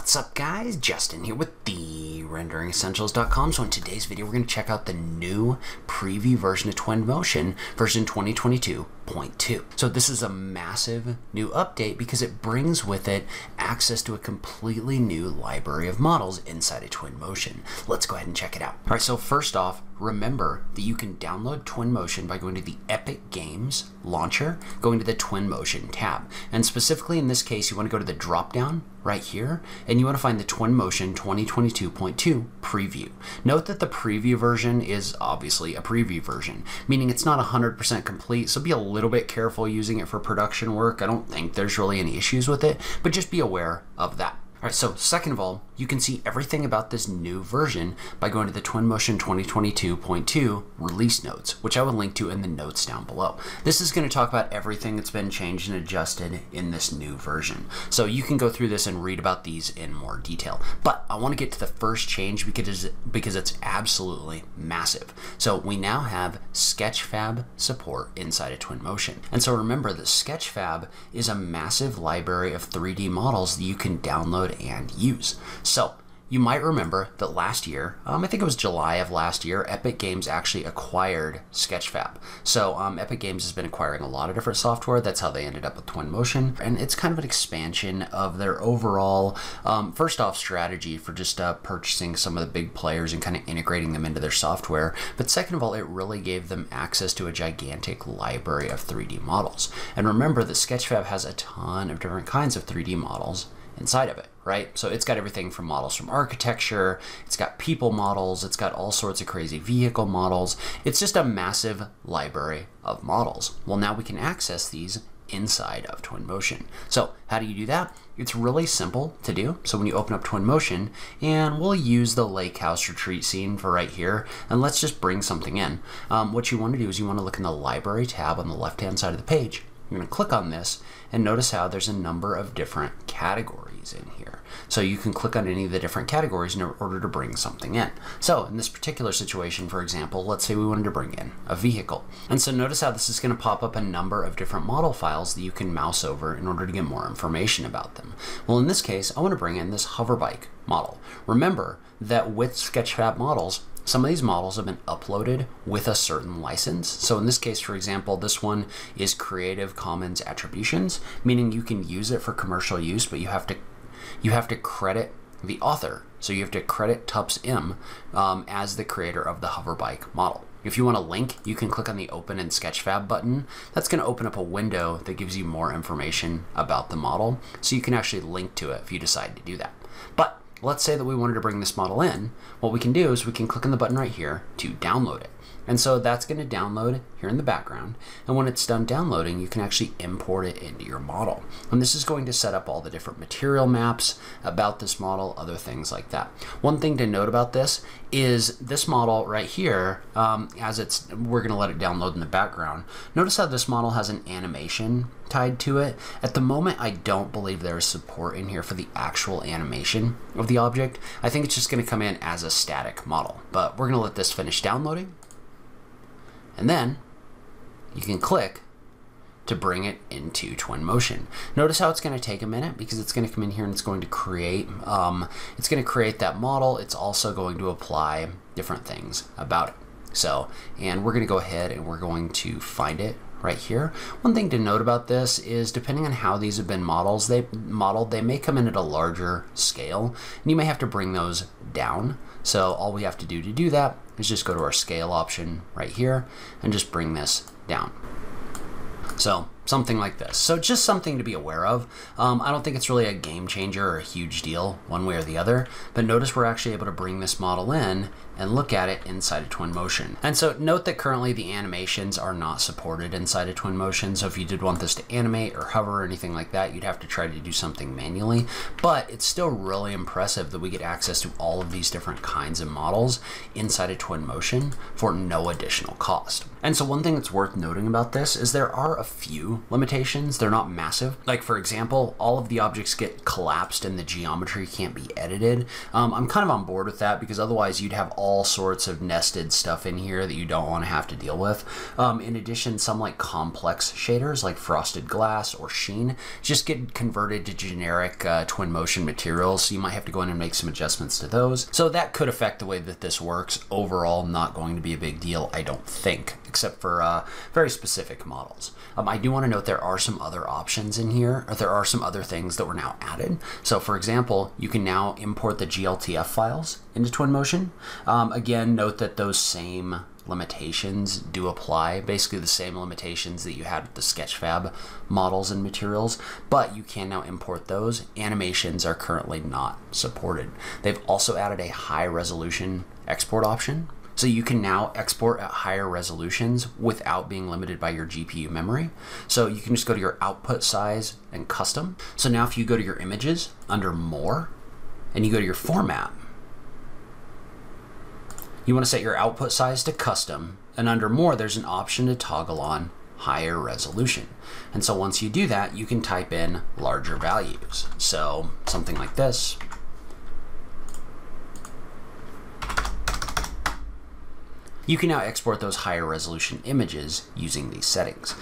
What's up guys, Justin here with therenderingessentials.com. So in today's video we're going to check out the new preview version of Twinmotion, version 2022.2. So this is a massive new update because it brings with it access to a completely new library of models inside of Twinmotion. Let's go ahead and check it out. All right, so first off, remember that you can download Twinmotion by going to the Epic Games launcher, going to the Twinmotion tab. And specifically in this case, you want to go to the drop down right here, and you want to find the Twinmotion 2022.2 preview. Note that the preview version is obviously a preview version, meaning it's not 100% complete, so be a little bit careful using it for production work. I don't think there's really any issues with it, but just be aware of that. All right, so second of all, you can see everything about this new version by going to the Twinmotion 2022.2 release notes, which I will link to in the notes down below. This is going to talk about everything that's been changed and adjusted in this new version. So you can go through this and read about these in more detail. But I want to get to the first change because it's absolutely massive. So we now have Sketchfab support inside of Twinmotion. And so remember that Sketchfab is a massive library of 3D models that you can download and use. So you might remember that last year, I think it was July of last year, Epic Games actually acquired Sketchfab. So Epic Games has been acquiring a lot of different software. That's how they ended up with Twinmotion. And it's kind of an expansion of their overall, first off, strategy for just purchasing some of the big players and kind of integrating them into their software. But second of all, it really gave them access to a gigantic library of 3D models. And remember that Sketchfab has a ton of different kinds of 3D models inside of it, right? So it's got everything from models from architecture, it's got people models, it's got all sorts of crazy vehicle models. It's just a massive library of models. Well, now we can access these inside of Twinmotion. So how do you do that? It's really simple to do. So when you open up Twinmotion, and we'll use the Lake House Retreat scene for right here, and let's just bring something in. What you want to do is you want to look in the library tab on the left-hand side of the page. You're going to click on this and notice how there's a number of different categories in here. So you can click on any of the different categories in order to bring something in. So in this particular situation, for example, let's say we wanted to bring in a vehicle. And so notice how this is going to pop up a number of different model files that you can mouse over in order to get more information about them. Well, in this case, I want to bring in this hoverbike model. Remember that with Sketchfab models, some of these models have been uploaded with a certain license. So in this case, for example, this one is Creative Commons Attributions, meaning you can use it for commercial use, but you have to credit the author. So you have to credit Tups M as the creator of the hoverbike model. If you want a link, you can click on the Open in Sketchfab button. That's going to open up a window that gives you more information about the model. So you can actually link to it if you decide to do that. But let's say that we wanted to bring this model in. What we can do is we can click on the button right here to download it. And so that's going to download here in the background. And when it's done downloading, you can actually import it into your model. And this is going to set up all the different material maps about this model, other things like that. One thing to note about this is this model right here, we're going to let it download in the background. Notice how this model has an animation tied to it. At the moment, I don't believe there is support in here for the actual animation of the object. I think it's just going to come in as a static model, but we're going to let this finish downloading. And then you can click to bring it into Twinmotion. Notice how it's going to take a minute because it's going to come in here and it's going to create that model. It's also going to apply different things about it. So, and we're going to go ahead and we're going to find it right here. One thing to note about this is depending on how these have been modeled, they may come in at a larger scale and you may have to bring those down. So all we have to do that is just go to our scale option right here and just bring this down. So something like this. So just something to be aware of. I don't think it's really a game changer or a huge deal one way or the other, but notice we're actually able to bring this model in and look at it inside of Twinmotion. And so note that currently the animations are not supported inside of Twinmotion. So if you did want this to animate or hover or anything like that, you'd have to try to do something manually, but it's still really impressive that we get access to all of these different kinds of models inside of Twinmotion for no additional cost. And so one thing that's worth noting about this is there are a few few limitations. They're not massive. Like, for example, all of the objects get collapsed and the geometry can't be edited. I'm kind of on board with that, because otherwise you'd have all sorts of nested stuff in here that you don't want to have to deal with. In addition, some like complex shaders like frosted glass or sheen just get converted to generic Twinmotion materials, so you might have to go in and make some adjustments to those. So that could affect the way that this works. Overall, not going to be a big deal, I don't think, except for very specific models. I do want to note there are some other options in here, or there are some other things that were now added. So for example, you can now import the GLTF files into Twinmotion. Again, note that those same limitations do apply, basically the same limitations that you had with the Sketchfab models and materials, but you can now import those. Animations are currently not supported. They've also added a high resolution export option. So you can now export at higher resolutions without being limited by your GPU memory. So you can just go to your output size and custom. So now if you go to your images under more and you go to your format, you want to set your output size to custom, and under more there's an option to toggle on higher resolution. And so once you do that, you can type in larger values. So something like this. You can now export those higher resolution images using these settings.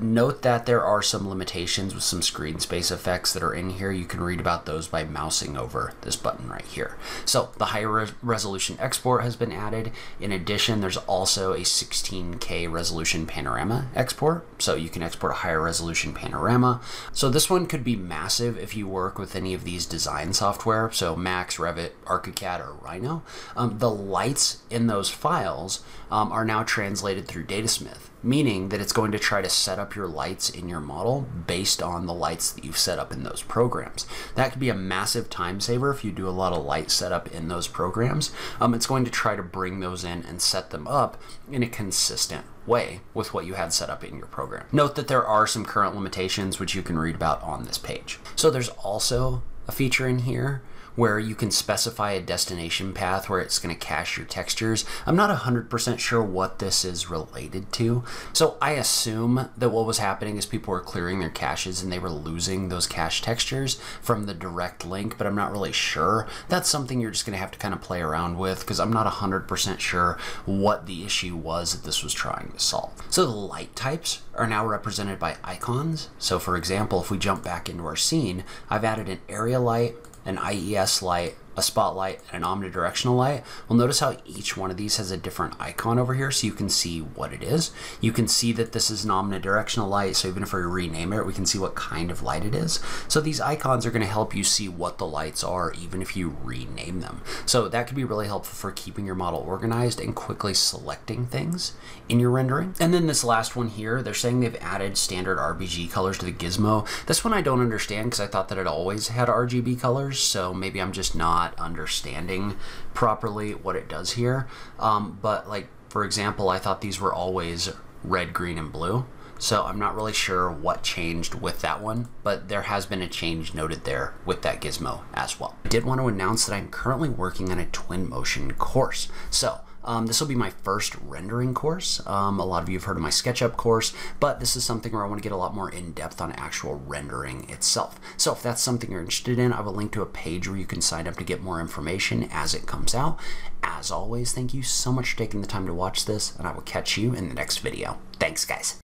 Note that there are some limitations with some screen space effects that are in here. You can read about those by mousing over this button right here. So the higher resolution export has been added. In addition, there's also a 16K resolution panorama export. So you can export a higher resolution panorama. So this one could be massive if you work with any of these design software. So Max, Revit, ArchiCAD, or Rhino. The lights in those files are now translated through Datasmith, meaning that it's going to try to set up your lights in your model based on the lights that you've set up in those programs. That could be a massive time saver if you do a lot of light setup in those programs. It's going to try to bring those in and set them up in a consistent way with what you had set up in your program. Note that there are some current limitations which you can read about on this page. So there's also a feature in here where you can specify a destination path where it's going to cache your textures. I'm not 100% sure what this is related to. So I assume that what was happening is people were clearing their caches and they were losing those cache textures from the direct link, but I'm not really sure. That's something you're just going to have to kind of play around with, because I'm not 100% sure what the issue was that this was trying to solve. So the light types are now represented by icons. So for example, if we jump back into our scene, I've added an area light, an IES light, a spotlight, and an omnidirectional light. Well, notice how each one of these has a different icon over here, so you can see what it is. You can see that this is an omnidirectional light, so even if we rename it, we can see what kind of light it is. So these icons are going to help you see what the lights are, even if you rename them. So that could be really helpful for keeping your model organized and quickly selecting things in your rendering. And then this last one here, they're saying they've added standard RGB colors to the gizmo. This one I don't understand, because I thought that it always had RGB colors, so maybe I'm just not understanding properly what it does here. But like, for example, I thought these were always red, green, and blue. So I'm not really sure what changed with that one, but there has been a change noted there with that gizmo as well. I did want to announce that I'm currently working on a Twinmotion course. So this will be my first rendering course. A lot of you have heard of my SketchUp course, but this is something where I want to get a lot more in depth on actual rendering itself. So if that's something you're interested in, I will link to a page where you can sign up to get more information as it comes out. As always, thank you so much for taking the time to watch this, and I will catch you in the next video. Thanks, guys.